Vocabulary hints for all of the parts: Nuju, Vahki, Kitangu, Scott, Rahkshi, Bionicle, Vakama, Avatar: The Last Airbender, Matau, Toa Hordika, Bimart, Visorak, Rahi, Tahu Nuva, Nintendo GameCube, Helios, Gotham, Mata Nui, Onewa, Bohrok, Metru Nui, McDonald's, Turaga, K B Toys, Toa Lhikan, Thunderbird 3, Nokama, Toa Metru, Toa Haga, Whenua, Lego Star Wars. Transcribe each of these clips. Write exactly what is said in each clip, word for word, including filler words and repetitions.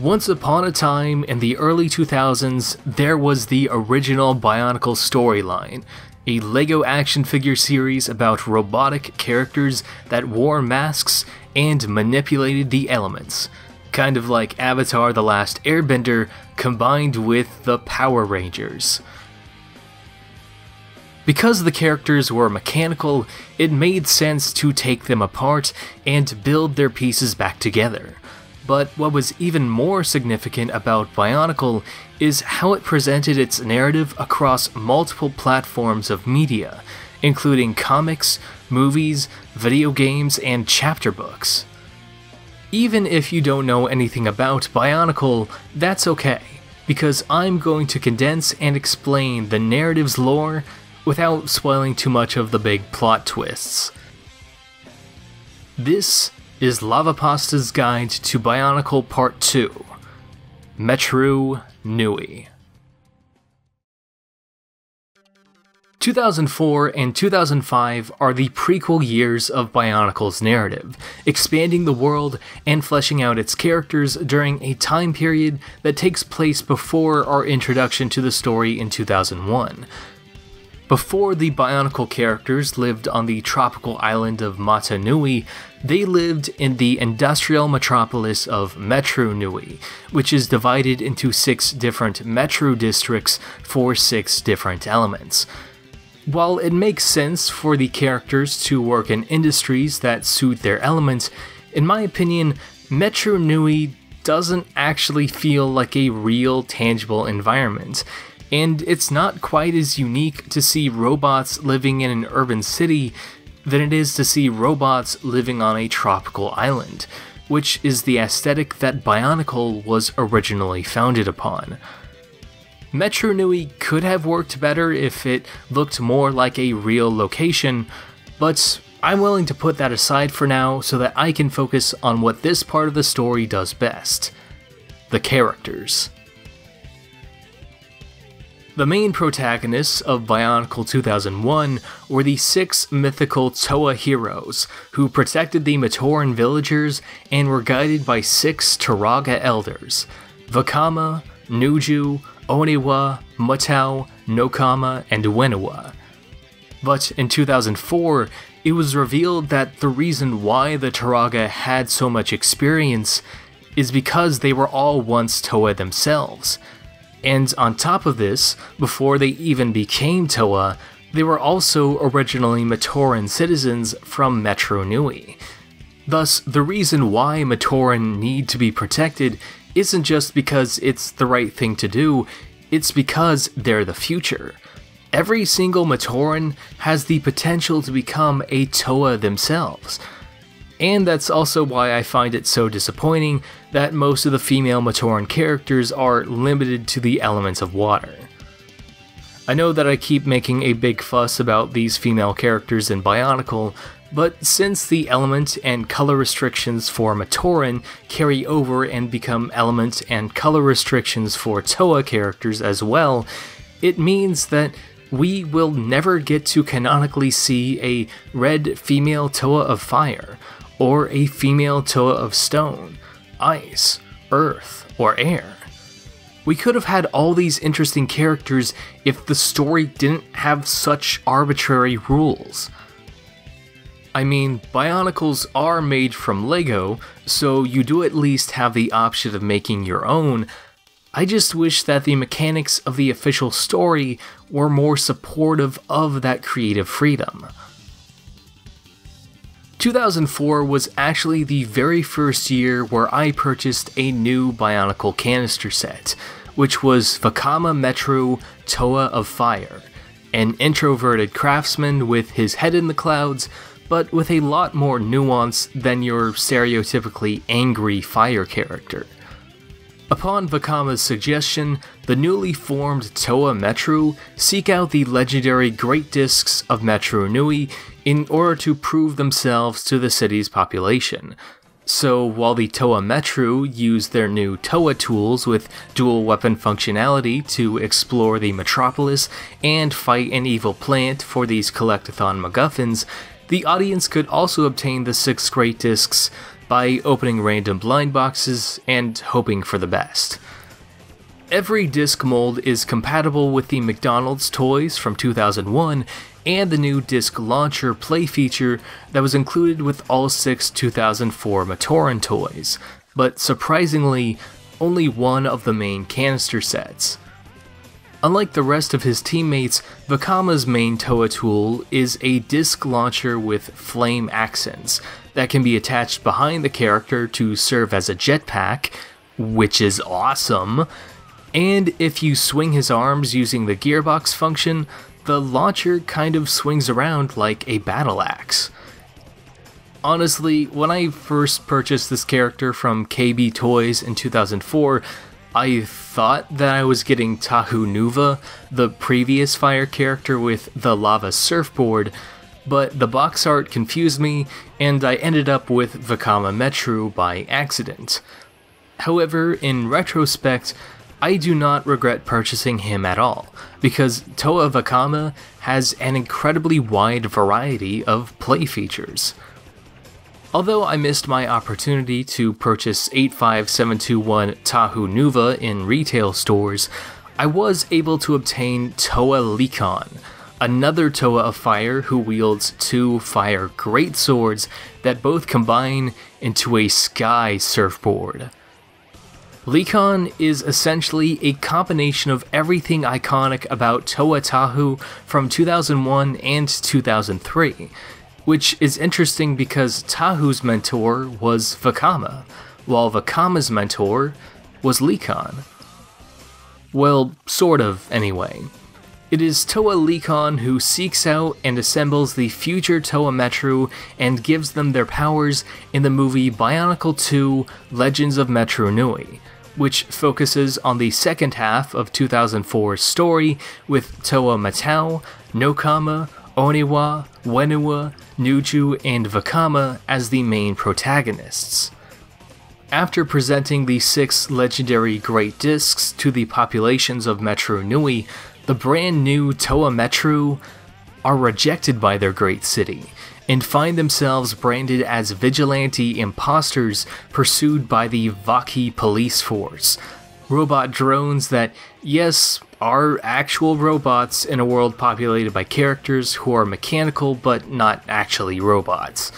Once upon a time, in the early two thousands, there was the original Bionicle storyline, a Lego action figure series about robotic characters that wore masks and manipulated the elements, kind of like Avatar: The Last Airbender combined with the Power Rangers. Because the characters were mechanical, it made sense to take them apart and build their pieces back together. But what was even more significant about Bionicle is how it presented its narrative across multiple platforms of media, including comics, movies, video games, and chapter books. Even if you don't know anything about Bionicle, that's okay, because I'm going to condense and explain the narrative's lore without spoiling too much of the big plot twists. This is Lava Pasta's Guide to Bionicle Part two, Metru Nui. two thousand four and two thousand five are the prequel years of Bionicle's narrative, expanding the world and fleshing out its characters during a time period that takes place before our introduction to the story in two thousand one. Before the Bionicle characters lived on the tropical island of Mata Nui, they lived in the industrial metropolis of Metru Nui, which is divided into six different Metru districts for six different elements. While it makes sense for the characters to work in industries that suit their element, in my opinion, Metru Nui doesn't actually feel like a real, tangible environment. And it's not quite as unique to see robots living in an urban city than it is to see robots living on a tropical island, which is the aesthetic that Bionicle was originally founded upon. Metru Nui could have worked better if it looked more like a real location, but I'm willing to put that aside for now so that I can focus on what this part of the story does best: the characters. The main protagonists of Bionicle two thousand one were the six mythical Toa heroes, who protected the Matoran villagers and were guided by six Turaga elders: Vakama, Nuju, Onewa, Matau, Nokama, and Whenua. But in two thousand four, it was revealed that the reason why the Turaga had so much experience is because they were all once Toa themselves. And on top of this, before they even became Toa, they were also originally Matoran citizens from Metru Nui. Thus, the reason why Matoran need to be protected isn't just because it's the right thing to do, it's because they're the future. Every single Matoran has the potential to become a Toa themselves. And that's also why I find it so disappointing that most of the female Matoran characters are limited to the elements of water. I know that I keep making a big fuss about these female characters in Bionicle, but since the element and color restrictions for Matoran carry over and become element and color restrictions for Toa characters as well, it means that we will never get to canonically see a red female Toa of fire, or a female Toa of stone, ice, earth, or air. We could have had all these interesting characters if the story didn't have such arbitrary rules. I mean, Bionicles are made from Lego, so you do at least have the option of making your own. I just wish that the mechanics of the official story were more supportive of that creative freedom. two thousand four was actually the very first year where I purchased a new Bionicle canister set, which was Vakama Metru, Toa of Fire, an introverted craftsman with his head in the clouds, but with a lot more nuance than your stereotypically angry fire character. Upon Vakama's suggestion, the newly formed Toa Metru seek out the legendary Great Discs of Metru Nui in order to prove themselves to the city's population. So while the Toa Metru use their new Toa tools with dual weapon functionality to explore the metropolis and fight an evil plant for these Collectathon MacGuffins, the audience could also obtain the six Great Discs by opening random blind boxes and hoping for the best. Every disc mold is compatible with the McDonald's toys from two thousand one and the new disc launcher play feature that was included with all six two thousand four Matoran toys, but surprisingly, only one of the main canister sets. Unlike the rest of his teammates, Vakama's main Toa tool is a disc launcher with flame accents that can be attached behind the character to serve as a jetpack, which is awesome, and if you swing his arms using the gearbox function, the launcher kind of swings around like a battle axe. Honestly, when I first purchased this character from K B Toys in two thousand four, I thought that I was getting Tahu Nuva, the previous fire character with the lava surfboard, but the box art confused me and I ended up with Vakama Metru by accident. However, in retrospect, I do not regret purchasing him at all, because Toa Vakama has an incredibly wide variety of play features. Although I missed my opportunity to purchase eight five seven two one Tahu Nuva in retail stores, I was able to obtain Toa Lhikan, another Toa of Fire who wields two fire greatswords that both combine into a sky surfboard. Lhikan is essentially a combination of everything iconic about Toa Tahu from two thousand one and two thousand three. Which is interesting because Tahu's mentor was Vakama, while Vakama's mentor was Lhikan. Well, sort of, anyway. It is Toa Lhikan who seeks out and assembles the future Toa Metru and gives them their powers in the movie Bionicle two: Legends of Metru Nui, which focuses on the second half of two thousand four's story with Toa Matau, Nokama, Onewa, Whenua, Nuju, and Vakama as the main protagonists. After presenting the six legendary great discs to the populations of Metru Nui, the brand new Toa Metru are rejected by their great city, and find themselves branded as vigilante imposters pursued by the Vahki police force, robot drones that, yes, are actual robots in a world populated by characters who are mechanical but not actually robots.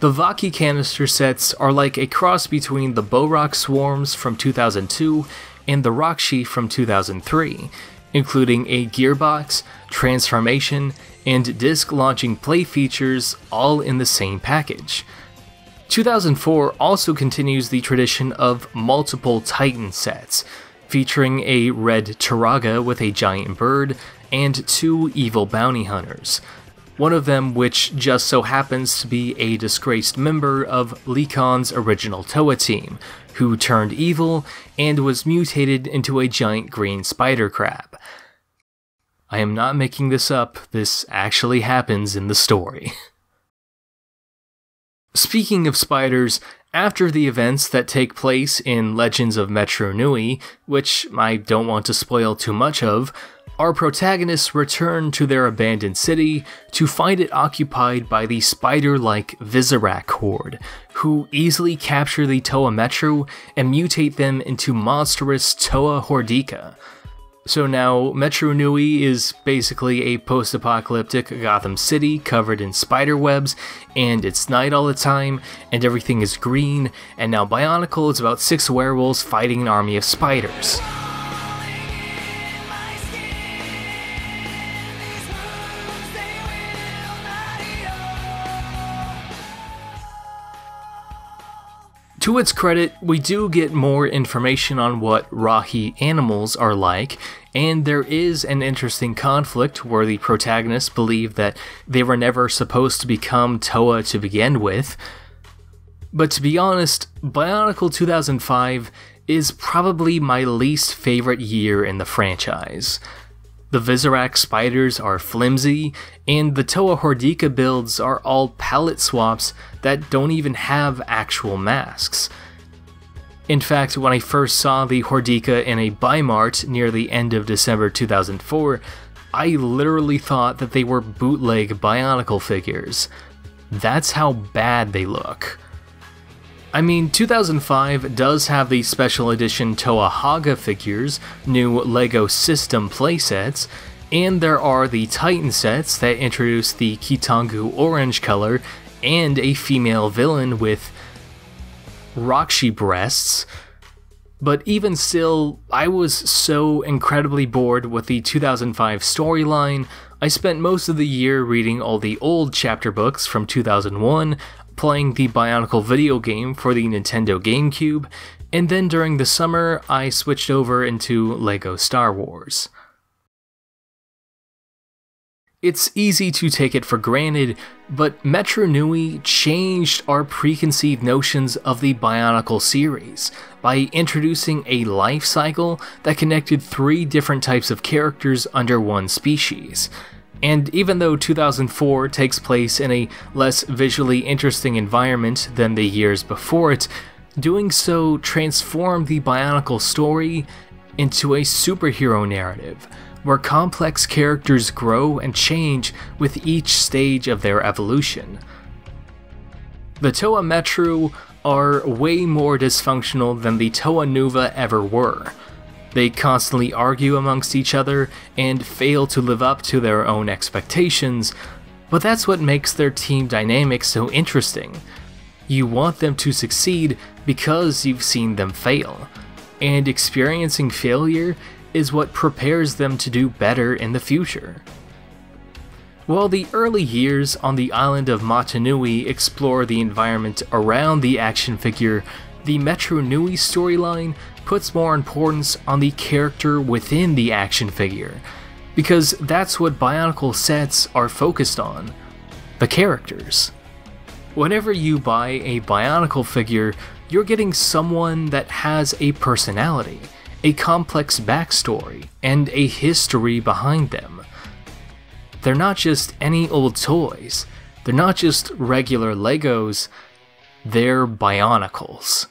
The Vahki canister sets are like a cross between the Bohrok swarms from two thousand two and the Rahkshi from two thousand three, including a gearbox, transformation, and disc launching play features all in the same package. two thousand four also continues the tradition of multiple Titan sets, featuring a red Turaga with a giant bird and two evil bounty hunters, one of them which just so happens to be a disgraced member of Lhikan's original Toa team, who turned evil and was mutated into a giant green spider crab. I am not making this up, this actually happens in the story. Speaking of spiders, after the events that take place in Legends of Metru Nui, which I don't want to spoil too much of, our protagonists return to their abandoned city to find it occupied by the spider-like Visorak horde, who easily capture the Toa Metru and mutate them into monstrous Toa Hordika. So now, Metru Nui is basically a post-apocalyptic Gotham City covered in spider webs, and it's night all the time, and everything is green, and now Bionicle is about six werewolves fighting an army of spiders. To its credit, we do get more information on what Rahi animals are like, and there is an interesting conflict where the protagonists believe that they were never supposed to become Toa to begin with. But to be honest, Bionicle two thousand five is probably my least favorite year in the franchise. The Visorak spiders are flimsy, and the Toa Hordika builds are all palette swaps that don't even have actual masks. In fact, when I first saw the Hordika in a Bimart near the end of December two thousand four, I literally thought that they were bootleg Bionicle figures. That's how bad they look. I mean, two thousand five does have the special edition Toa Haga figures, new Lego system playsets, and there are the Titan sets that introduce the Kitangu orange color and a female villain with Rahkshi breasts. But even still, I was so incredibly bored with the two thousand five storyline. I spent most of the year reading all the old chapter books from two thousand one, playing the Bionicle video game for the Nintendo GameCube, and then during the summer, I switched over into Lego Star Wars. It's easy to take it for granted, but Metru Nui changed our preconceived notions of the Bionicle series by introducing a life cycle that connected three different types of characters under one species. And even though two thousand four takes place in a less visually interesting environment than the years before it, doing so transformed the Bionicle story into a superhero narrative, where complex characters grow and change with each stage of their evolution. The Toa Metru are way more dysfunctional than the Toa Nuva ever were. They constantly argue amongst each other and fail to live up to their own expectations, but that's what makes their team dynamic so interesting. You want them to succeed because you've seen them fail, and experiencing failure is what prepares them to do better in the future. While the early years on the island of Mata Nui explore the environment around the action figure, the Metru Nui storyline puts more importance on the character within the action figure, because that's what Bionicle sets are focused on: the characters. Whenever you buy a Bionicle figure, you're getting someone that has a personality, a complex backstory, and a history behind them. They're not just any old toys, they're not just regular Legos, they're Bionicles.